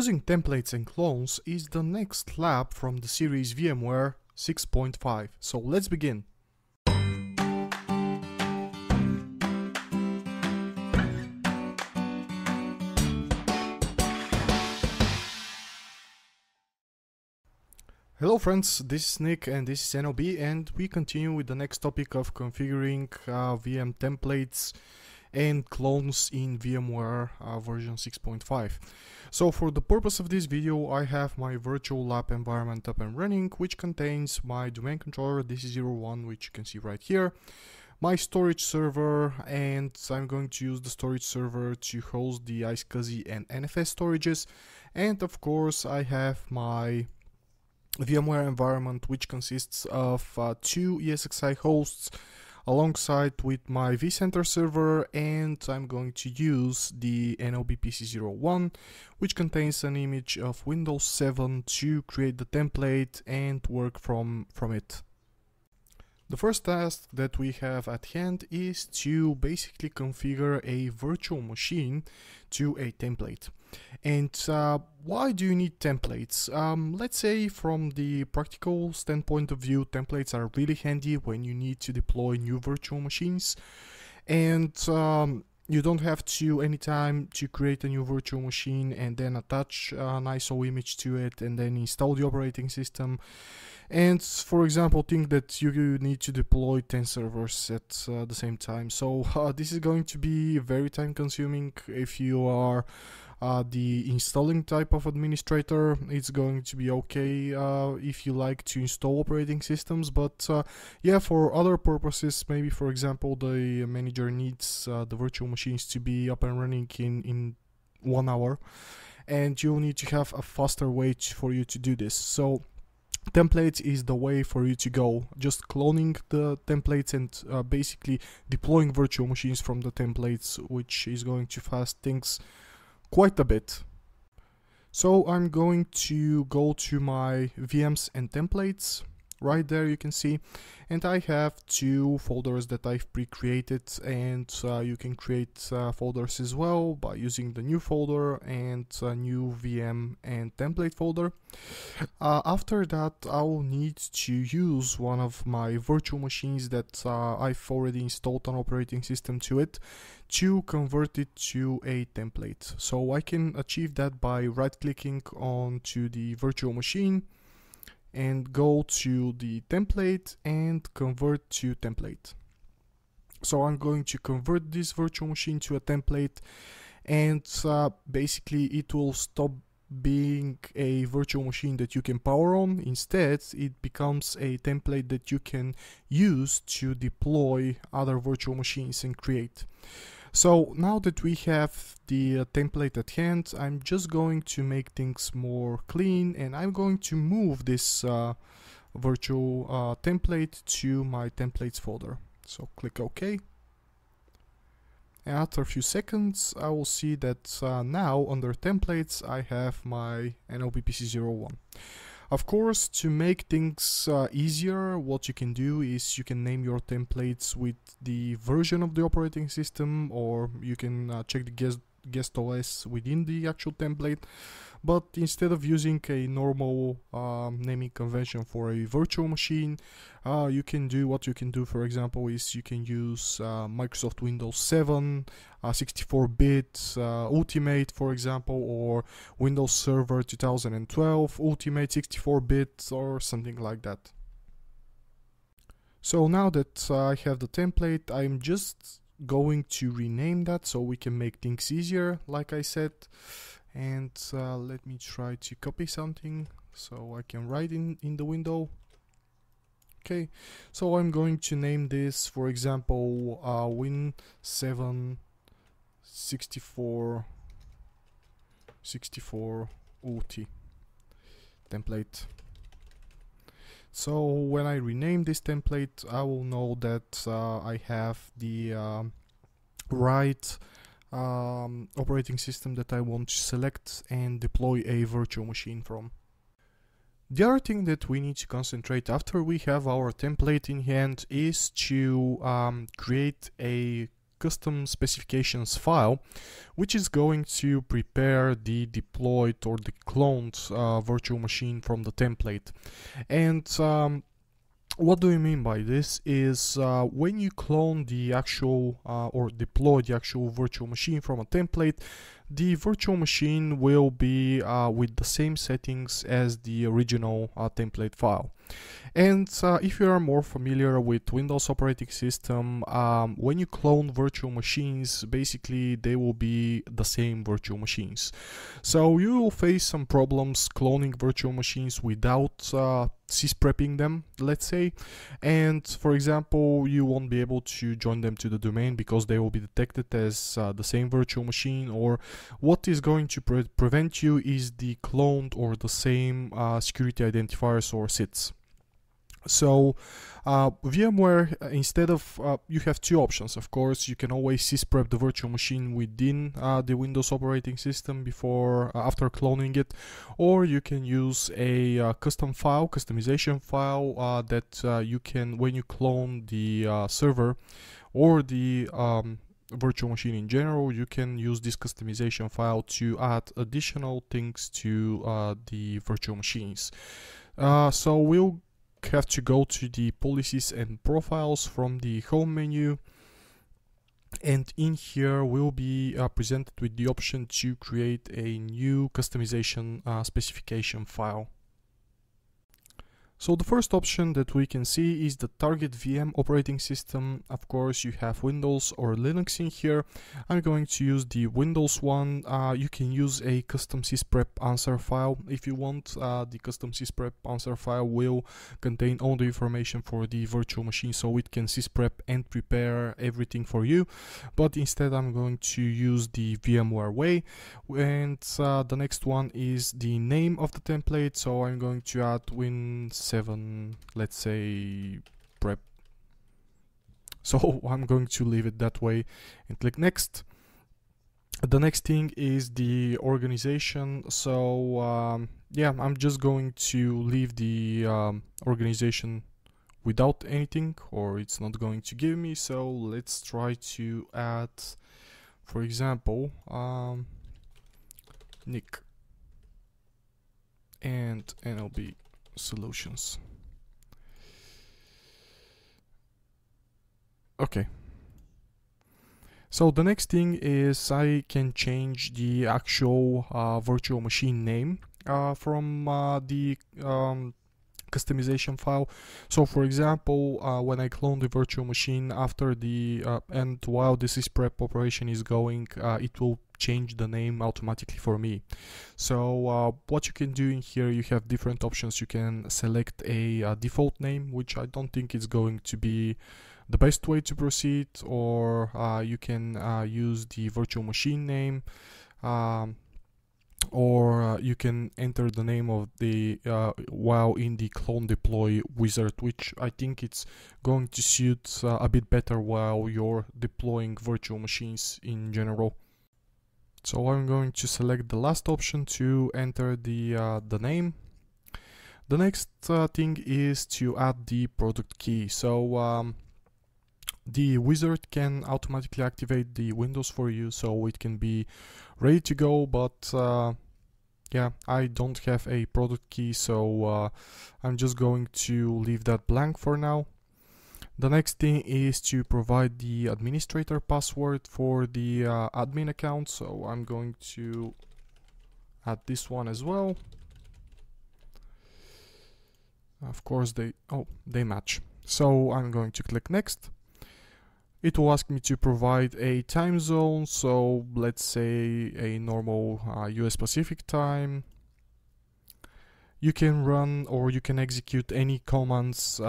Using templates and clones is the next lab from the series VMware 6.5, so let's begin. Hello friends, this is Nick and this is NOB, and we continue with the next topic of configuring VM templates and clones in VMware version 6.5. So for the purpose of this video, I have my virtual lab environment up and running, which contains my domain controller DC01, which you can see right here, my storage server, and I'm going to use the storage server to host the iSCSI and NFS storages, and of course I have my VMware environment, which consists of two ESXi hosts alongside with my vCenter server, and I'm going to use the NLBPC01, which contains an image of Windows 7 to create the template and work from it. The first task that we have at hand is to basically configure a virtual machine to a template. And why do you need templates? Let's say from the practical standpoint of view, templates are really handy when you need to deploy new virtual machines, and you don't have to anytime to create a new virtual machine and then attach an ISO image to it and then install the operating system. And for example, think that you need to deploy 10 servers at the same time. So this is going to be very time consuming. If you are the installing type of administrator, it's going to be okay if you like to install operating systems, but yeah, for other purposes, maybe for example the manager needs the virtual machines to be up and running in 1 hour, and you'll need to have a faster way for you to do this. So templates is the way for you to go, just cloning the templates and basically deploying virtual machines from the templates, which is going to fast things quite a bit. So I'm going to go to my VMs and templates. Right there you can see, and I have two folders that I've pre-created, and you can create folders as well by using the new folder and new VM and template folder. After that, I'll need to use one of my virtual machines that I've already installed an operating system to it to convert it to a template. So I can achieve that by right-clicking onto the virtual machine and go to the template and convert to template. So I'm going to convert this virtual machine to a template, and basically it will stop being a virtual machine that you can power on. Instead, it becomes a template that you can use to deploy other virtual machines and create. So now that we have the template at hand, I'm just going to make things more clean, and I'm going to move this virtual template to my templates folder. So click OK. And after a few seconds, I will see that now under templates, I have my NLBPC01. Of course, to make things easier, what you can do is you can name your templates with the version of the operating system, or you can check the guest OS within the actual template. But instead of using a normal naming convention for a virtual machine, you can do what you can do, for example, is you can use Microsoft Windows 7, 64-bit Ultimate, for example, or Windows Server 2012 Ultimate 64-bit or something like that. So now that I have the template, I'm just going to rename that so we can make things easier, like I said. And let me try to copy something so I can write in the window. Okay, so I'm going to name this, for example, Win7 64 UT template. So when I rename this template, I will know that I have the right operating system that I want to select and deploy a virtual machine from. The other thing that we need to concentrate after we have our template in hand is to create a custom specifications file, which is going to prepare the deployed or the cloned virtual machine from the template. And what do you mean by this is when you clone the actual or deploy the actual virtual machine from a template, the virtual machine will be with the same settings as the original template file. And if you are more familiar with Windows operating system, when you clone virtual machines, basically they will be the same virtual machines. So you will face some problems cloning virtual machines without sysprepping them, let's say. And for example, you won't be able to join them to the domain because they will be detected as the same virtual machine. Or what is going to prevent you is the cloned or the same security identifiers or SIDs. So VMware, instead of you have two options. Of course, you can always sysprep the virtual machine within the Windows operating system before after cloning it, or you can use a custom file, customization file that you can, when you clone the server or the virtual machine in general, you can use this customization file to add additional things to the virtual machines. So we'll have to go to the policies and profiles from the home menu, and in here we'll be presented with the option to create a new customization specification file. So the first option that we can see is the target VM operating system. Of course, you have Windows or Linux in here. I'm going to use the Windows one. You can use a custom sysprep answer file if you want. The custom sysprep answer file will contain all the information for the virtual machine, so it can sysprep and prepare everything for you. But instead, I'm going to use the VMware way. And the next one is the name of the template. So I'm going to add Win7, let's say, prep. So I'm going to leave it that way and click next. The next thing is the organization. So yeah, I'm just going to leave the organization without anything, or it's not going to give me. So let's try to add, for example, Nick and NLB solutions. Okay, so the next thing is I can change the actual virtual machine name from the customization file. So for example, when I clone the virtual machine, after the and while the sysprep operation is going, it will change the name automatically for me. So what you can do in here, you have different options. You can select a default name, which I don't think is going to be the best way to proceed, or you can use the virtual machine name, or you can enter the name of the while in the clone deploy wizard, which I think it's going to suit a bit better while you're deploying virtual machines in general. So I'm going to select the last option to enter the name. The next thing is to add the product key. So the wizard can automatically activate the Windows for you, so it can be ready to go. But yeah, I don't have a product key, so I'm just going to leave that blank for now. The next thing is to provide the administrator password for the admin account. So I'm going to add this one as well. Of course, they match. So I'm going to click next. It will ask me to provide a time zone. So let's say a normal US Pacific time. You can run or you can execute any commands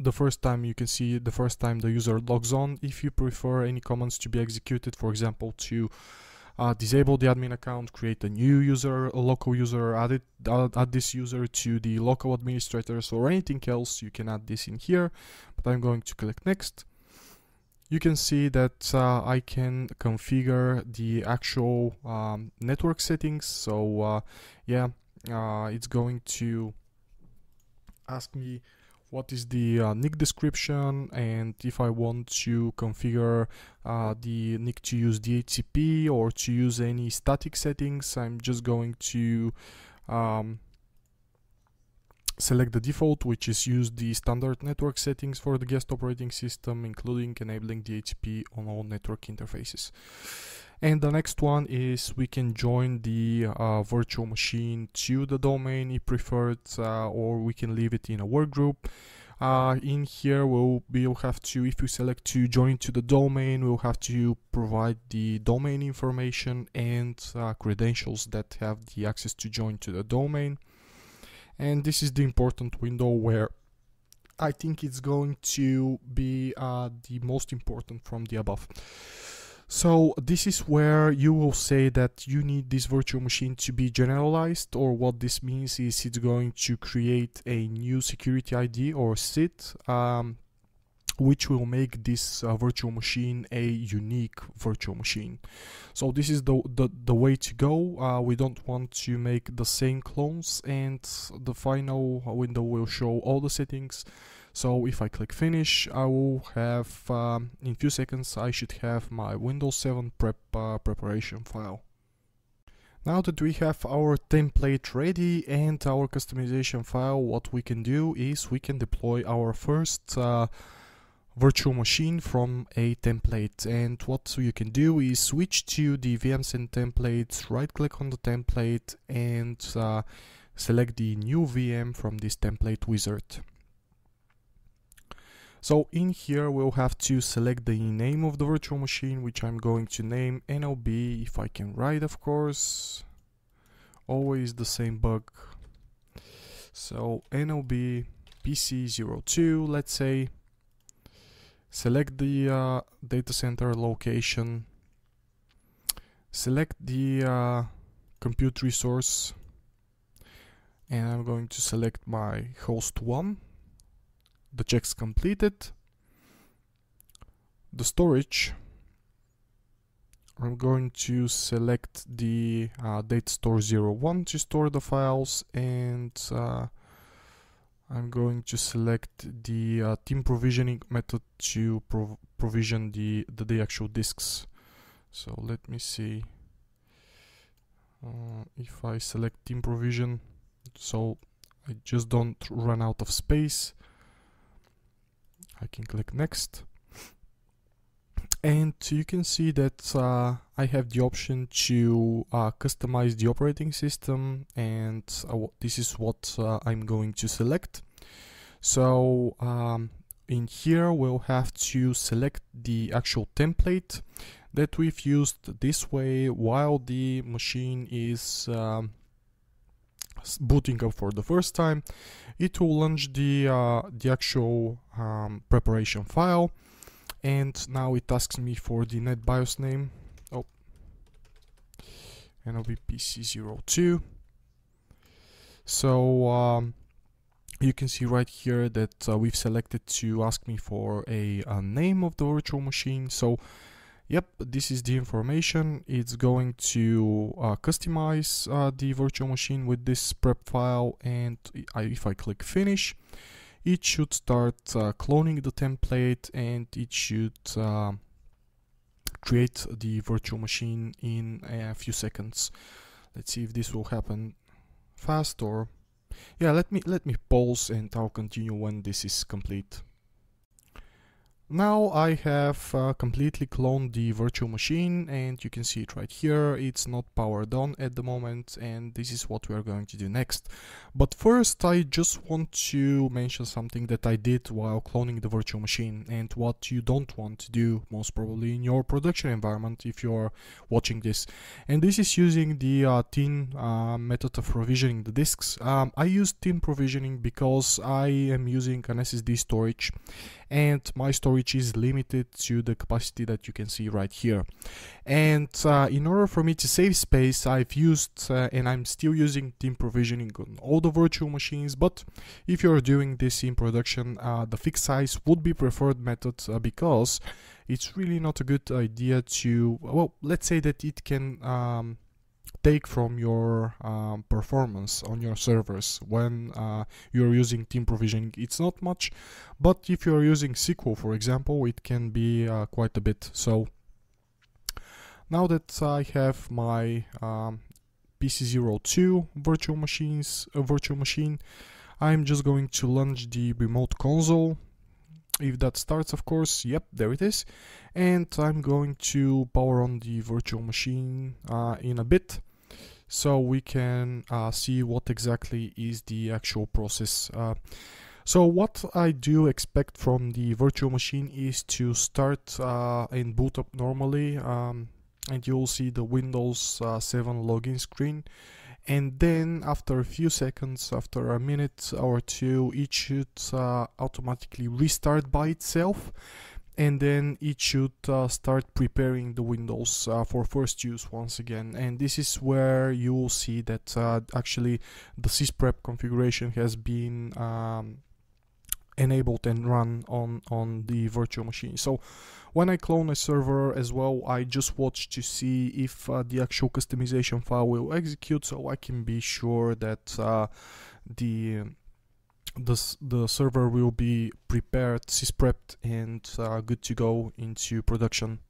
the first time you can see the first time the user logs on. If you prefer any commands to be executed, for example, to disable the admin account, create a new user, a local user, add this user to the local administrators or anything else, you can add this in here. But I'm going to click next. You can see that I can configure the actual network settings. So yeah, it's going to ask me what is the NIC description, and if I want to configure the NIC to use DHCP or to use any static settings, I'm just going to select the default, which is use the standard network settings for the guest operating system, including enabling DHCP on all network interfaces. And the next one is we can join the virtual machine to the domain if preferred, or we can leave it in a workgroup. In here we'll have to, if you select to join to the domain, we'll have to provide the domain information and credentials that have the access to join to the domain. And this is the important window where I think it's going to be the most important from the above. So this is where you will say that you need this virtual machine to be generalized, or what this means is it's going to create a new security ID or SID, which will make this virtual machine a unique virtual machine. So this is the way to go. We don't want to make the same clones, and the final window will show all the settings. So if I click finish, I will have, in few seconds, I should have my Windows 7 preparation file. Now that we have our template ready and our customization file, what we can do is we can deploy our first virtual machine from a template. And what you can do is switch to the VMcenter templates, right click on the template, and select the new VM from this template wizard. So in here we'll have to select the name of the virtual machine, which I'm going to name NLB, if I can write, of course. Always the same bug. So NLBPC02, let's say. Select the data center location. Select the compute resource. And I'm going to select my host 1. The check's completed. The storage, I'm going to select the data store 01 to store the files, and I'm going to select the team provisioning method to provision the actual disks. So let me see if I select team provision, so I just don't run out of space. I can click next, and you can see that I have the option to customize the operating system, and this is what I'm going to select. So in here we'll have to select the actual template that we've used this way while the machine is booting up for the first time. It will launch the actual preparation file, and now it asks me for the NetBIOS name. Oh, NLBPC02. So you can see right here that we've selected to ask me for a name of the virtual machine. So yep, this is the information. It's going to customize the virtual machine with this prep file, and if I click finish, it should start cloning the template, and it should create the virtual machine in a few seconds. Let's see if this will happen fast, or yeah, let me pause, and I'll continue when this is complete. Now I have completely cloned the virtual machine, and you can see it right here. It's not powered on at the moment, and this is what we are going to do next. But first, I just want to mention something that I did while cloning the virtual machine, and what you don't want to do most probably in your production environment if you're watching this. And this is using the thin method of provisioning the disks. I use thin provisioning because I am using an SSD storage, and my storage is limited to the capacity that you can see right here. And in order for me to save space, I've used and I'm still using thin provisioning on all the virtual machines, but if you're doing this in production, the fixed size would be preferred method, because it's really not a good idea to, well, let's say that it can take from your performance on your servers when you're using team provisioning. It's not much, but if you're using SQL, for example, it can be quite a bit. So now that I have my PC02 virtual machine, I'm just going to launch the remote console. If that starts, of course, yep, there it is. And I'm going to power on the virtual machine in a bit, so we can see what exactly is the actual process. So what I do expect from the virtual machine is to start and boot up normally, and you'll see the Windows 7 login screen. And then after a few seconds, after a minute or two, it should automatically restart by itself, and then it should start preparing the Windows for first use once again. And this is where you will see that actually the sysprep configuration has been enabled and run on the virtual machine. So when I clone a server as well, I just watch to see if the actual customization file will execute, so I can be sure that the server will be prepared, sysprepped, and good to go into production.